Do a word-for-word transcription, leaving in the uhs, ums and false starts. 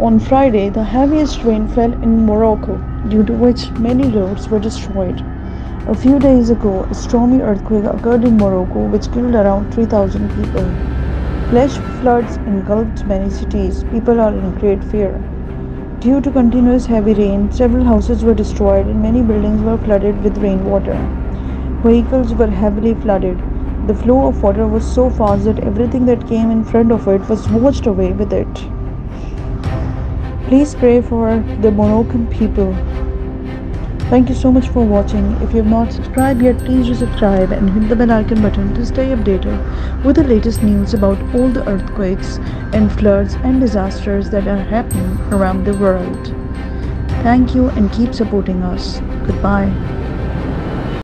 On Friday, the heaviest rain fell in Morocco, due to which many roads were destroyed. A few days ago, a stormy earthquake occurred in Morocco, which killed around three thousand people. Flash floods engulfed many cities. People are in great fear. Due to continuous heavy rain, several houses were destroyed and many buildings were flooded with rainwater. Vehicles were heavily flooded. The flow of water was so fast that everything that came in front of it was washed away with it. Please pray for the Moroccan people. Thank you so much for watching. If you have not subscribed yet, please do subscribe and hit the bell icon button to stay updated with the latest news about all the earthquakes and floods and disasters that are happening around the world. Thank you and keep supporting us. Goodbye.